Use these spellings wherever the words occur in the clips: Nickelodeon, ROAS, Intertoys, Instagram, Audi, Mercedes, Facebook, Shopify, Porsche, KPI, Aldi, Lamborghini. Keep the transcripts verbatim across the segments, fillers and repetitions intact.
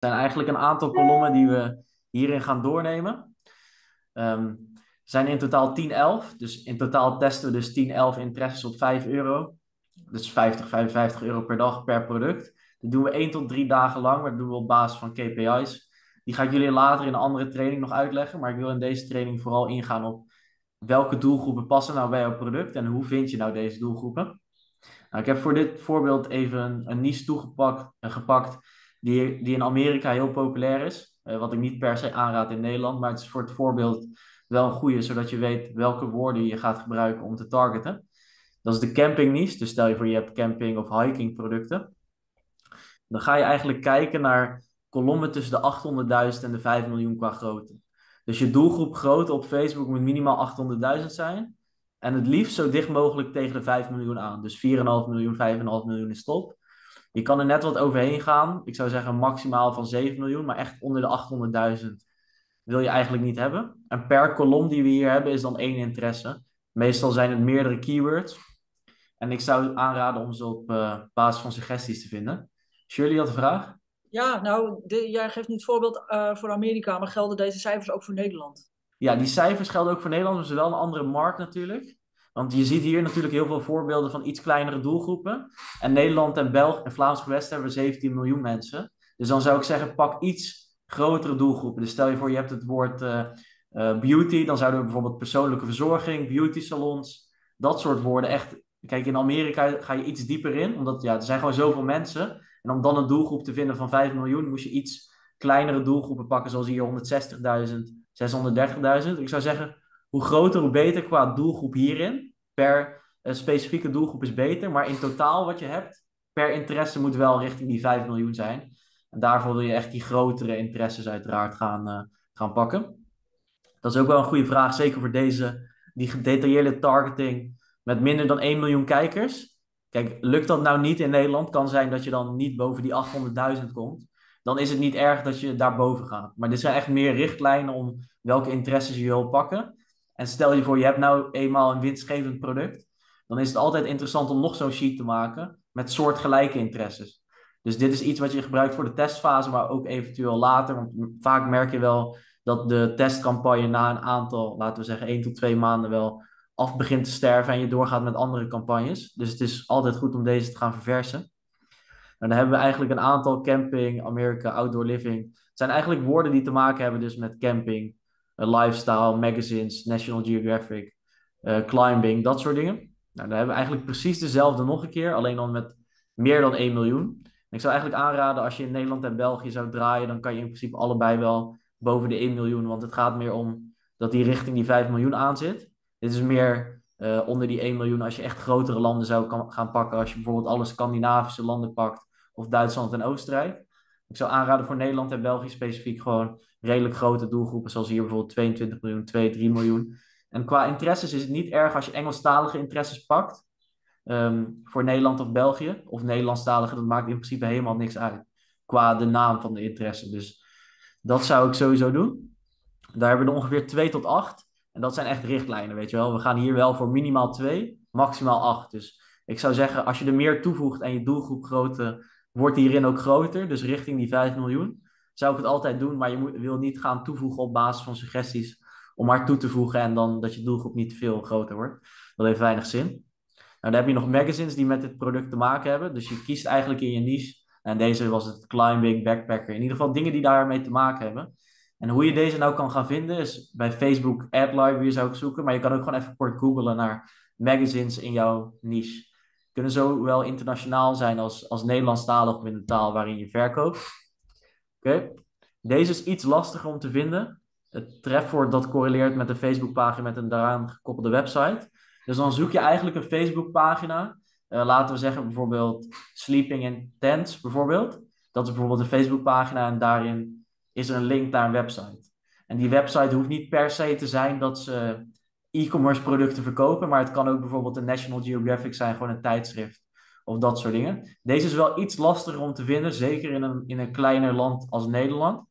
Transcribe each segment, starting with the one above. zijn eigenlijk een aantal kolommen die we hierin gaan doornemen. Um, zijn in totaal tien, elf. Dus in totaal testen we dus tien, elf interesses op vijf euro. Dus vijftig, vijfenvijftig euro per dag per product. Dat doen we één tot drie dagen lang, maar dat doen we op basis van K P I's. Die ga ik jullie later in een andere training nog uitleggen. Maar ik wil in deze training vooral ingaan op welke doelgroepen passen nou bij jouw product en hoe vind je nou deze doelgroepen. Nou, ik heb voor dit voorbeeld even een, een niche toegepakt gepakt die, die in Amerika heel populair is. Uh, wat ik niet per se aanraad in Nederland, maar het is voor het voorbeeld wel een goede, zodat je weet welke woorden je gaat gebruiken om te targeten. Dat is de camping niche. Dus stel je voor je hebt camping of hiking producten. Dan ga je eigenlijk kijken naar kolommen tussen de achthonderdduizend en de vijf miljoen qua grootte. Dus je doelgroep grootte op Facebook moet minimaal achthonderdduizend zijn. En het liefst zo dicht mogelijk tegen de vijf miljoen aan. Dus vier komma vijf miljoen, vijf komma vijf miljoen is top. Je kan er net wat overheen gaan. Ik zou zeggen maximaal van zeven miljoen. Maar echt onder de achthonderdduizend wil je eigenlijk niet hebben. En per kolom die we hier hebben is dan één interesse. Meestal zijn het meerdere keywords. En ik zou aanraden om ze op uh, basis van suggesties te vinden. Shirley had een vraag. Ja, nou, de, jij geeft niet voorbeeld uh, voor Amerika, maar gelden deze cijfers ook voor Nederland? Ja, die cijfers gelden ook voor Nederland, maar ze wel een andere markt natuurlijk. Want je ziet hier natuurlijk heel veel voorbeelden van iets kleinere doelgroepen. En Nederland en België en Vlaams Gewest hebben zeventien miljoen mensen. Dus dan zou ik zeggen, pak iets grotere doelgroepen. Dus stel je voor, je hebt het woord uh, uh, beauty, dan zouden we bijvoorbeeld persoonlijke verzorging, beauty salons, dat soort woorden echt... Kijk, in Amerika ga je iets dieper in, omdat ja, er zijn gewoon zoveel mensen. En om dan een doelgroep te vinden van vijf miljoen, moest je iets kleinere doelgroepen pakken, zoals hier honderdzestigduizend, zeshonderddertigduizend. Ik zou zeggen, hoe groter, hoe beter qua doelgroep hierin. Per uh, specifieke doelgroep is beter, maar in totaal wat je hebt, per interesse moet wel richting die vijf miljoen zijn. En daarvoor wil je echt die grotere interesses uiteraard gaan, uh, gaan pakken. Dat is ook wel een goede vraag, zeker voor deze, die gedetailleerde targeting met minder dan één miljoen kijkers. Kijk, lukt dat nou niet in Nederland, kan zijn dat je dan niet boven die achthonderdduizend komt. Dan is het niet erg dat je daarboven gaat. Maar dit zijn echt meer richtlijnen om welke interesses je wil pakken. En stel je voor, je hebt nou eenmaal een winstgevend product. Dan is het altijd interessant om nog zo'n sheet te maken met soortgelijke interesses. Dus dit is iets wat je gebruikt voor de testfase, maar ook eventueel later. Want vaak merk je wel dat de testcampagne na een aantal, laten we zeggen één tot twee maanden wel... af begint te sterven en je doorgaat met andere campagnes. Dus het is altijd goed om deze te gaan verversen. En dan hebben we eigenlijk een aantal camping, Amerika, outdoor living. Het zijn eigenlijk woorden die te maken hebben dus met camping, lifestyle, magazines, National Geographic, uh, climbing, dat soort dingen. Nou, dan hebben we eigenlijk precies dezelfde nog een keer, alleen dan met meer dan één miljoen. En ik zou eigenlijk aanraden, als je in Nederland en België zou draaien, dan kan je in principe allebei wel boven de één miljoen, want het gaat meer om dat die richting die vijf miljoen aan zit. Dit is meer uh, onder die één miljoen als je echt grotere landen zou kan, gaan pakken. Als je bijvoorbeeld alle Scandinavische landen pakt. Of Duitsland en Oostenrijk. Ik zou aanraden voor Nederland en België specifiek gewoon redelijk grote doelgroepen. Zoals hier bijvoorbeeld tweeëntwintig miljoen, twee, drie miljoen. En qua interesses is het niet erg als je Engelstalige interesses pakt. Um, voor Nederland of België. Of Nederlandstalige, dat maakt in principe helemaal niks uit. Qua de naam van de interesse. Dus dat zou ik sowieso doen. Daar hebben we er ongeveer twee tot acht. En dat zijn echt richtlijnen, weet je wel. We gaan hier wel voor minimaal twee, maximaal acht. Dus ik zou zeggen, als je er meer toevoegt en je doelgroep grootte, wordt hierin ook groter. Dus richting die vijf miljoen zou ik het altijd doen. Maar je moet, wil niet gaan toevoegen op basis van suggesties om maar toe te voegen. En dan dat je doelgroep niet veel groter wordt. Dat heeft weinig zin. Nou, dan heb je nog magazines die met dit product te maken hebben. Dus je kiest eigenlijk in je niche. En deze was het climbing, backpacker. In ieder geval dingen die daarmee te maken hebben. En hoe je deze nou kan gaan vinden is bij Facebook Ad Library zou ik zoeken. Maar je kan ook gewoon even kort googlen naar magazines in jouw niche. Kunnen zowel internationaal zijn als, als Nederlandstalig of in de taal waarin je verkoopt. Oké, okay. Deze is iets lastiger om te vinden. Het trefwoord dat correleert met een Facebookpagina met een daaraan gekoppelde website. Dus dan zoek je eigenlijk een Facebookpagina. Uh, laten we zeggen bijvoorbeeld Sleeping in Tents bijvoorbeeld. Dat is bijvoorbeeld een Facebookpagina en daarin... is er een link naar een website. En die website hoeft niet per se te zijn dat ze e-commerce producten verkopen, maar het kan ook bijvoorbeeld een National Geographic zijn, gewoon een tijdschrift of dat soort dingen. Deze is wel iets lastiger om te vinden, zeker in een, in een kleiner land als Nederland.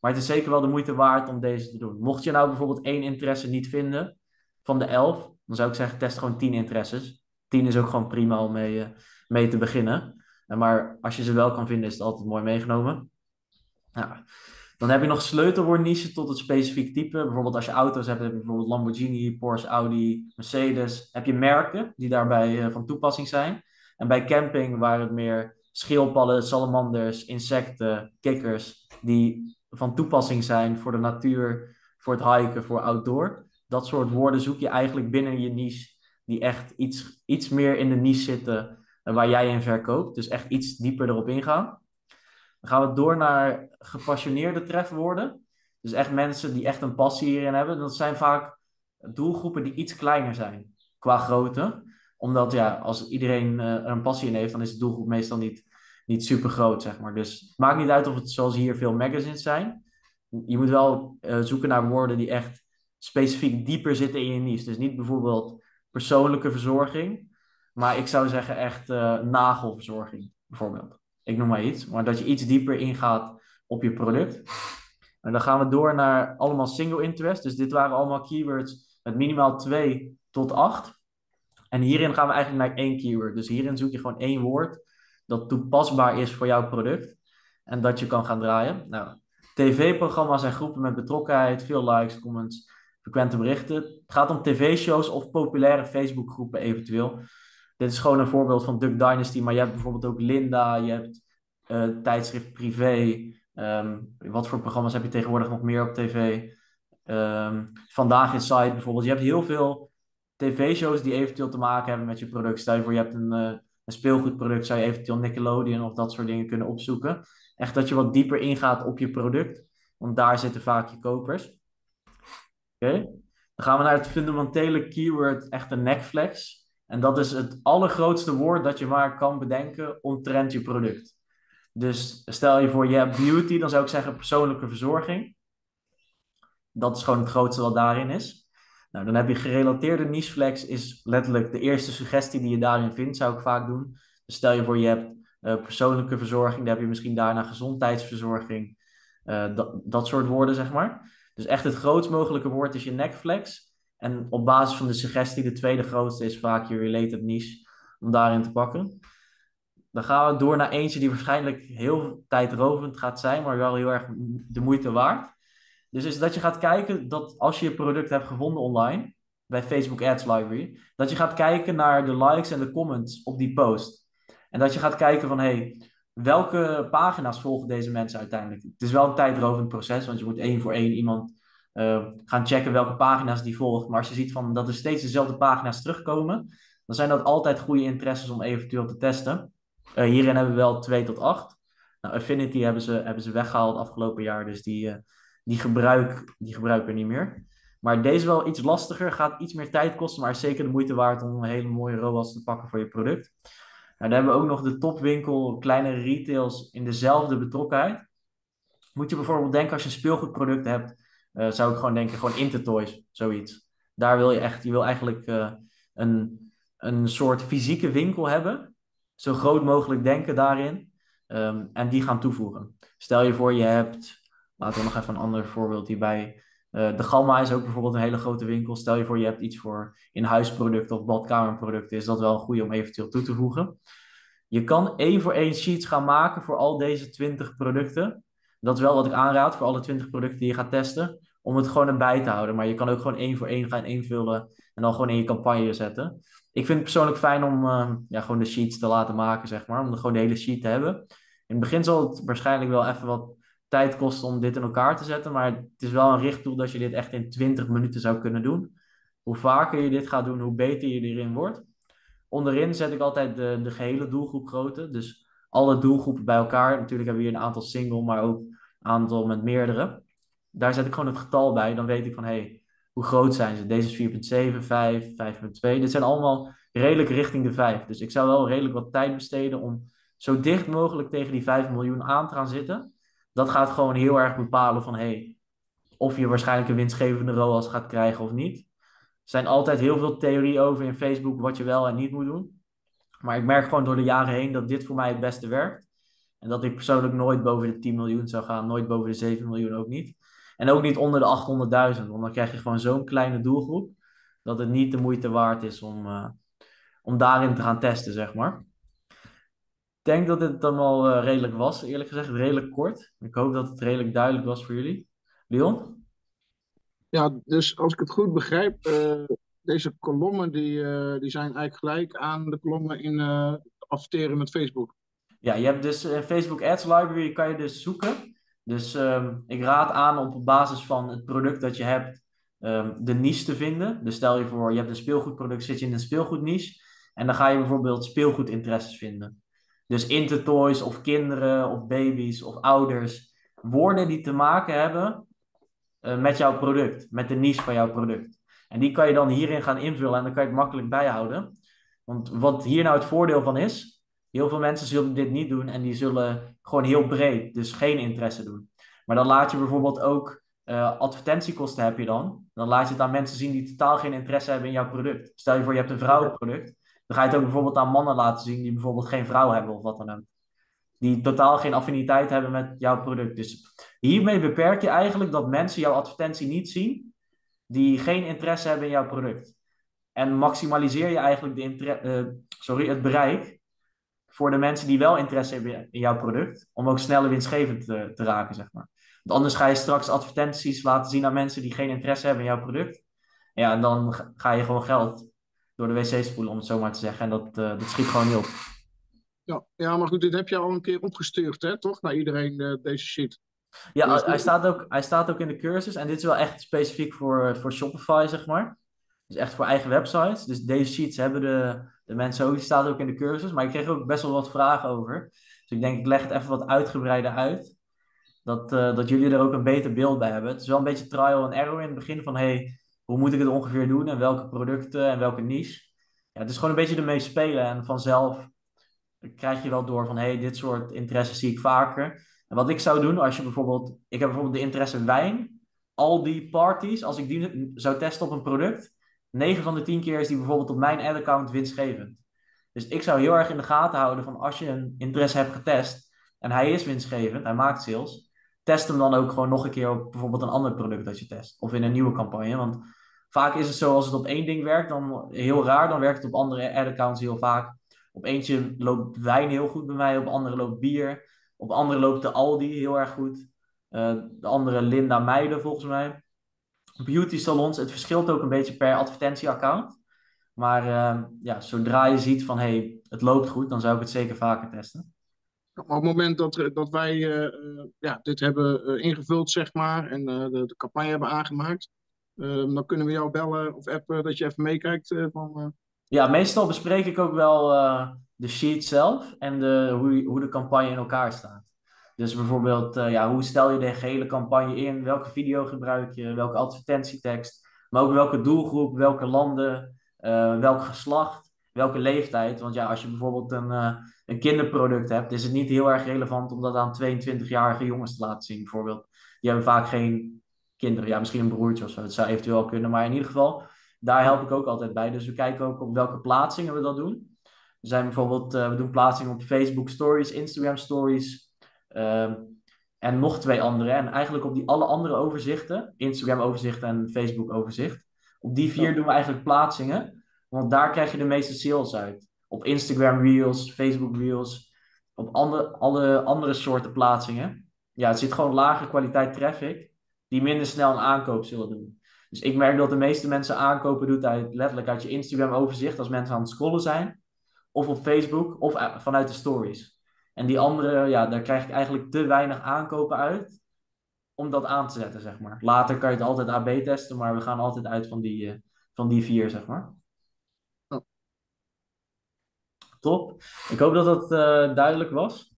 Maar het is zeker wel de moeite waard om deze te doen. Mocht je nou bijvoorbeeld één interesse niet vinden van de elf, dan zou ik zeggen test gewoon tien interesses. tien is ook gewoon prima om mee, mee te beginnen. Maar als je ze wel kan vinden is het altijd mooi meegenomen. Ja. Dan heb je nog sleutelwoordniches tot het specifiek type. Bijvoorbeeld als je auto's hebt, heb je bijvoorbeeld Lamborghini, Porsche, Audi, Mercedes. Heb je merken die daarbij van toepassing zijn. En bij camping waren het meer schildpadden, salamanders, insecten, kikkers die van toepassing zijn voor de natuur, voor het hiken, voor outdoor. Dat soort woorden zoek je eigenlijk binnen je niche die echt iets, iets meer in de niche zitten waar jij in verkoopt. Dus echt iets dieper erop ingaan. Dan gaan we door naar gepassioneerde trefwoorden. Dus echt mensen die echt een passie hierin hebben. Dat zijn vaak doelgroepen die iets kleiner zijn qua grootte. Omdat ja, als iedereen uh, er een passie in heeft, dan is de doelgroep meestal niet, niet super groot, zeg maar. Dus het maakt niet uit of het zoals hier veel magazines zijn. Je moet wel uh, zoeken naar woorden die echt specifiek dieper zitten in je niche. Dus niet bijvoorbeeld persoonlijke verzorging. Maar ik zou zeggen echt uh, nagelverzorging bijvoorbeeld. Ik noem maar iets. Maar dat je iets dieper ingaat op je product. En dan gaan we door naar allemaal single interest. Dus dit waren allemaal keywords met minimaal twee tot acht. En hierin gaan we eigenlijk naar één keyword. Dus hierin zoek je gewoon één woord dat toepasbaar is voor jouw product. En dat je kan gaan draaien. Nou, tv-programma's en groepen met betrokkenheid. Veel likes, comments, frequente berichten. Het gaat om tv-shows of populaire Facebookgroepen eventueel. Dit is gewoon een voorbeeld van Duck Dynasty. Maar je hebt bijvoorbeeld ook Linda. Je hebt uh, tijdschrift Privé. Um, wat voor programma's heb je tegenwoordig nog meer op tv? Um, Vandaag in Site bijvoorbeeld. Je hebt heel veel tv-shows die eventueel te maken hebben met je product. Stel je voor je hebt een, uh, een speelgoedproduct. Zou je eventueel Nickelodeon of dat soort dingen kunnen opzoeken. Echt dat je wat dieper ingaat op je product. Want daar zitten vaak je kopers. Oké. Okay. Dan gaan we naar het fundamentele keyword. Echt een nekflex. En dat is het allergrootste woord dat je maar kan bedenken omtrent je product. Dus stel je voor je hebt beauty, dan zou ik zeggen persoonlijke verzorging. Dat is gewoon het grootste wat daarin is. Nou, dan heb je gerelateerde nicheflex, is letterlijk de eerste suggestie die je daarin vindt, zou ik vaak doen. Dus stel je voor je hebt uh, persoonlijke verzorging, dan heb je misschien daarna gezondheidsverzorging. Uh, dat, dat soort woorden, zeg maar. Dus echt het grootst mogelijke woord is je nekflex. En op basis van de suggestie, de tweede grootste is vaak je related niche, om daarin te pakken. Dan gaan we door naar eentje die waarschijnlijk heel tijdrovend gaat zijn, maar wel heel erg de moeite waard. Dus is dat je gaat kijken dat als je je product hebt gevonden online, bij Facebook Ads Library, dat je gaat kijken naar de likes en de comments op die post. En dat je gaat kijken van, hé, hey, welke pagina's volgen deze mensen uiteindelijk? Het is wel een tijdrovend proces, want je moet één voor één iemand Uh, gaan checken welke pagina's die volgt. Maar als je ziet van dat er steeds dezelfde pagina's terugkomen, dan zijn dat altijd goede interesses om eventueel te testen. Uh, hierin hebben we wel twee tot acht. Nou, Affinity hebben ze, hebben ze weggehaald afgelopen jaar, dus die, uh, die, gebruik, die gebruiken we niet meer. Maar deze wel iets lastiger, gaat iets meer tijd kosten, maar is zeker de moeite waard om een hele mooie R O A S te pakken voor je product. Nou, dan hebben we ook nog de topwinkel, kleinere retails in dezelfde betrokkenheid. Moet je bijvoorbeeld denken als je een speelgoedproduct hebt, Uh, zou ik gewoon denken, gewoon Intertoys, zoiets. Daar wil je echt, je wil eigenlijk uh, een, een soort fysieke winkel hebben. Zo groot mogelijk denken daarin. Um, en die gaan toevoegen. Stel je voor, je hebt, laten we nog even een ander voorbeeld hierbij. Uh, de Gamma is ook bijvoorbeeld een hele grote winkel. Stel je voor, je hebt iets voor in-huisproducten of badkamerproducten. Is dat wel een goede om eventueel toe te voegen. Je kan één voor één sheets gaan maken voor al deze twintig producten. Dat is wel wat ik aanraad voor alle twintig producten die je gaat testen. Om het gewoon erbij te houden. Maar je kan ook gewoon één voor één gaan invullen. En dan gewoon in je campagne zetten. Ik vind het persoonlijk fijn om uh, ja, gewoon de sheets te laten maken, zeg maar. Om er gewoon de hele sheet te hebben. In het begin zal het waarschijnlijk wel even wat tijd kosten om dit in elkaar te zetten. Maar het is wel een richtdoel dat je dit echt in twintig minuten zou kunnen doen. Hoe vaker je dit gaat doen, hoe beter je erin wordt. Onderin zet ik altijd de, de gehele doelgroep grootte. Dus alle doelgroepen bij elkaar. Natuurlijk hebben we hier een aantal single, maar ook een aantal met meerdere. Daar zet ik gewoon het getal bij. Dan weet ik van, hé, hey, hoe groot zijn ze? Deze is vier komma zeven, vijf, vijf komma twee. Dit zijn allemaal redelijk richting de vijf. Dus ik zou wel redelijk wat tijd besteden om zo dicht mogelijk tegen die vijf miljoen aan te gaan zitten. Dat gaat gewoon heel erg bepalen van, hé, hey, of je waarschijnlijk een winstgevende R O A S gaat krijgen of niet. Er zijn altijd heel veel theorie over in Facebook wat je wel en niet moet doen. Maar ik merk gewoon door de jaren heen dat dit voor mij het beste werkt. En dat ik persoonlijk nooit boven de tien miljoen zou gaan. Nooit boven de zeven miljoen ook niet. En ook niet onder de achthonderdduizend. Want dan krijg je gewoon zo'n kleine doelgroep. Dat het niet de moeite waard is om, uh, om daarin te gaan testen, zeg maar. denk dat dit dan wel uh, redelijk was, eerlijk gezegd. Redelijk kort. Ik hoop dat het redelijk duidelijk was voor jullie. Leon? Ja, dus als ik het goed begrijp, uh, deze kolommen die, uh, die zijn eigenlijk gelijk aan de kolommen in uh, adverteren met Facebook. Ja, je hebt dus uh, Facebook Ads Library, kan je dus zoeken. Dus um, ik raad aan om op basis van het product dat je hebt um, de niche te vinden. Dus stel je voor, je hebt een speelgoedproduct, zit je in een speelgoedniche. En dan ga je bijvoorbeeld speelgoedinteresses vinden. Dus intertoys of kinderen of baby's of ouders. Woorden die te maken hebben uh, met jouw product. Met de niche van jouw product. En die kan je dan hierin gaan invullen en dan kan je het makkelijk bijhouden. Want wat hier nou het voordeel van is... heel veel mensen zullen dit niet doen en die zullen gewoon heel breed, dus geen interesse doen. Maar dan laat je bijvoorbeeld ook uh, advertentiekosten heb je dan. Dan laat je het aan mensen zien die totaal geen interesse hebben in jouw product. Stel je voor je hebt een vrouwenproduct. Dan ga je het ook bijvoorbeeld aan mannen laten zien die bijvoorbeeld geen vrouw hebben of wat dan ook. Die totaal geen affiniteit hebben met jouw product. Dus hiermee beperk je eigenlijk dat mensen jouw advertentie niet zien die geen interesse hebben in jouw product. En maximaliseer je eigenlijk de inter- uh, sorry, het bereik voor de mensen die wel interesse hebben in jouw product, om ook sneller winstgevend te, te raken, zeg maar. Want anders ga je straks advertenties laten zien aan mensen die geen interesse hebben in jouw product. Ja, en dan ga je gewoon geld door de wc spoelen, om het zo maar te zeggen. En dat, uh, dat schiet gewoon niet op. Ja, ja, maar goed, dit heb je al een keer opgestuurd, hè, toch? Naar iedereen, uh, deze sheet. Ja, hij, hij, staat ook, hij staat ook in de cursus. En dit is wel echt specifiek voor, voor Shopify, zeg maar. Dus echt voor eigen websites. Dus deze sheets hebben de... De mensen ook, die staat ook in de cursus. Maar ik kreeg ook best wel wat vragen over. Dus ik denk, ik leg het even wat uitgebreider uit. Dat, uh, dat jullie er ook een beter beeld bij hebben. Het is wel een beetje trial and error in het begin. Van, hé, hey, hoe moet ik het ongeveer doen? En welke producten? En welke niche? Ja, het is gewoon een beetje ermee spelen. En vanzelf krijg je wel door van, hé, hey, dit soort interesses zie ik vaker. En wat ik zou doen, als je bijvoorbeeld... Ik heb bijvoorbeeld de interesse wijn. Al die parties, als ik die zou testen op een product... negen van de tien keer is die bijvoorbeeld op mijn ad-account winstgevend. Dus ik zou heel erg in de gaten houden van als je een interesse hebt getest... en hij is winstgevend, hij maakt sales... test hem dan ook gewoon nog een keer op bijvoorbeeld een ander product dat je test. Of in een nieuwe campagne. Want vaak is het zo, als het op één ding werkt, dan heel raar... dan werkt het op andere ad-accounts heel vaak. Op eentje loopt wijn heel goed bij mij, op andere loopt bier. Op andere loopt de Aldi heel erg goed. Uh, de andere Linda Meijden volgens mij. Beauty salons, het verschilt ook een beetje per advertentieaccount. Maar uh, ja, zodra je ziet van, hé, hey, het loopt goed, dan zou ik het zeker vaker testen. Op het moment dat, dat wij uh, ja, dit hebben uh, ingevuld, zeg maar, en uh, de, de campagne hebben aangemaakt, uh, dan kunnen we jou bellen of appen dat je even meekijkt. Uh, van, uh... Ja, meestal bespreek ik ook wel uh, de sheet zelf en de, hoe, hoe de campagne in elkaar staat. Dus bijvoorbeeld, uh, ja, hoe stel je de gehele campagne in? Welke video gebruik je? Welke advertentietekst? Maar ook welke doelgroep? Welke landen? Uh, welk geslacht? Welke leeftijd? Want ja, als je bijvoorbeeld een, uh, een kinderproduct hebt... is het niet heel erg relevant om dat aan tweeëntwintigjarige jongens te laten zien, bijvoorbeeld. Die hebben vaak geen kinderen. Ja, misschien een broertje of zo. Dat zou eventueel kunnen. Maar in ieder geval, daar help ik ook altijd bij. Dus we kijken ook op welke plaatsingen we dat doen. We zijn bijvoorbeeld, uh, we doen plaatsingen op Facebook Stories, Instagram Stories... Uh, en nog twee andere. En eigenlijk op die alle andere overzichten, Instagram overzicht en Facebook overzicht, op die vier doen we eigenlijk plaatsingen, want daar krijg je de meeste sales uit. Op Instagram Reels, Facebook Reels, op andere, alle andere soorten plaatsingen. Ja, het zit gewoon lage kwaliteit traffic, die minder snel een aankoop zullen doen. Dus ik merk dat de meeste mensen aankopen doet uit, letterlijk uit je Instagram overzicht, als mensen aan het scrollen zijn, of op Facebook, of vanuit de stories. En die andere, ja, daar krijg ik eigenlijk te weinig aankopen uit om dat aan te zetten, zeg maar. Later kan je het altijd A B testen, maar we gaan altijd uit van die, uh, van die vier, zeg maar. Oh. Top. Ik hoop dat dat uh, duidelijk was.